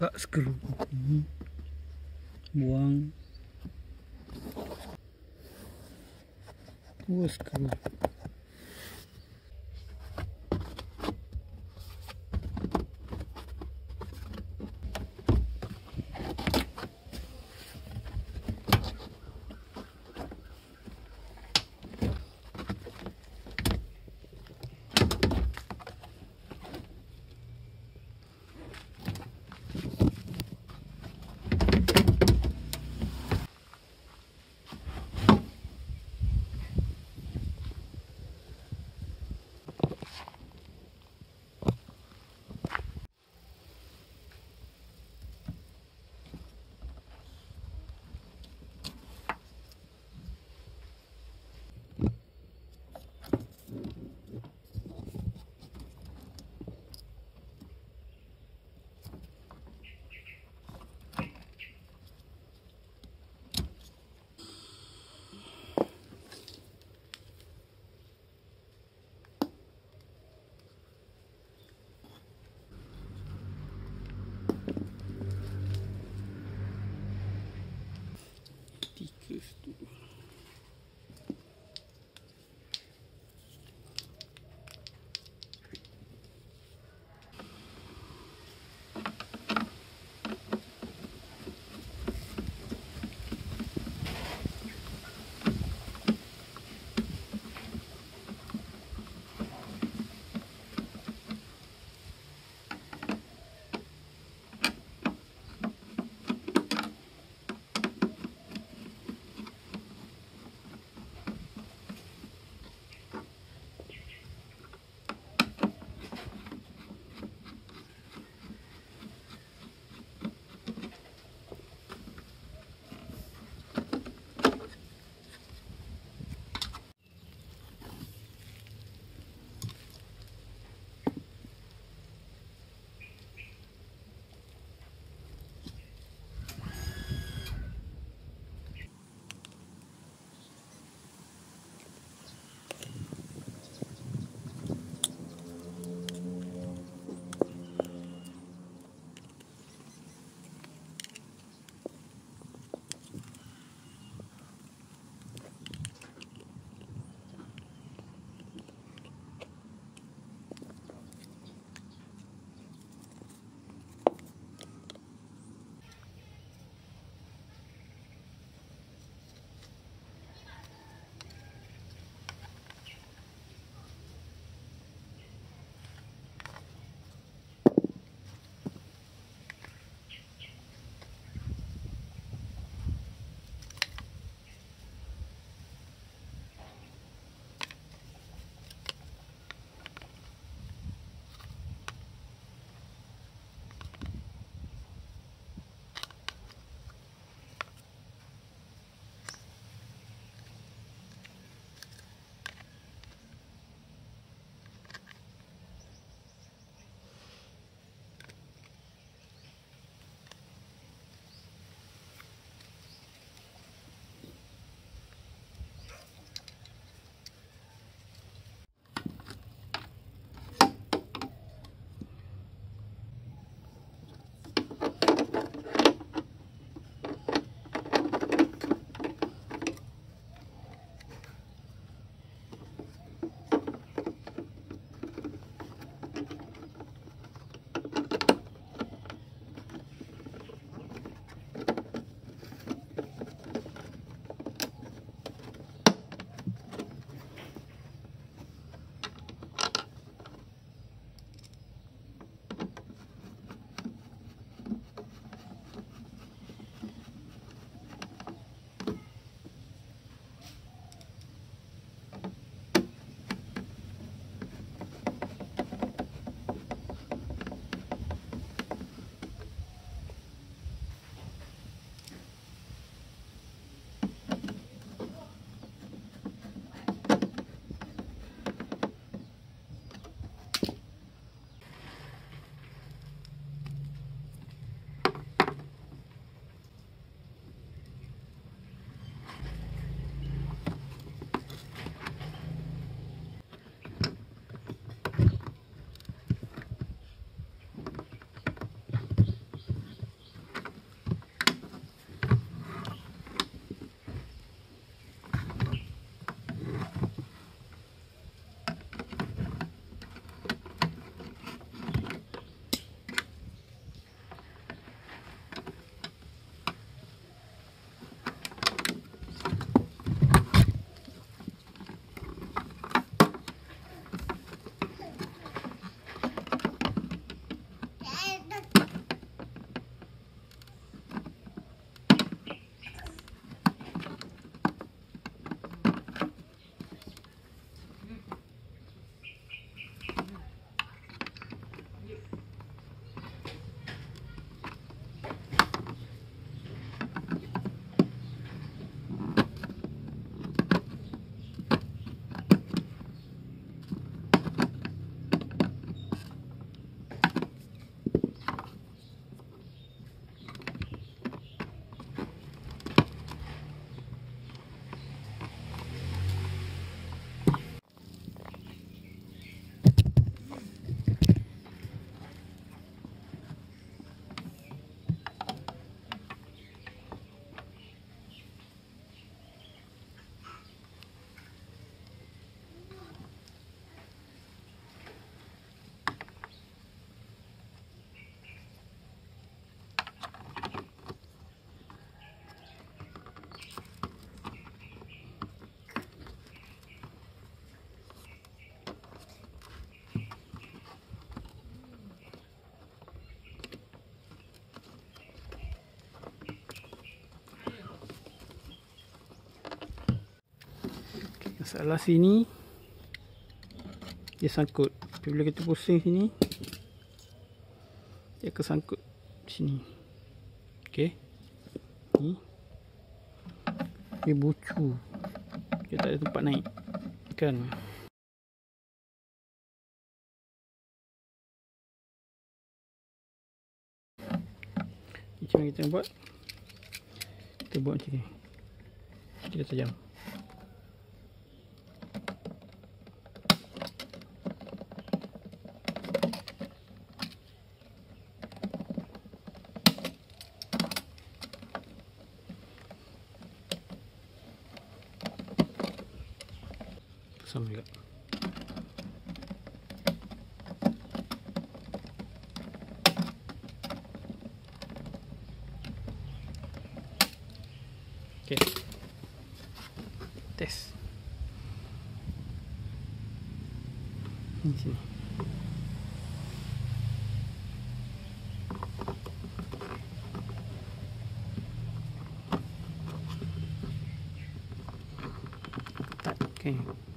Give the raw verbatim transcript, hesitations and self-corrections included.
buka skru, buang, buang skru. masalah sini dia sangkut. Bila kita pusing sini, dia akan sangkut sini. Okey. Ni dia bucu, dia tak ada tempat naik, kan? Macam kita buat, kita buat macam ni, dia tajam. Sama juga. Okey. Test. Ini sini. Okey.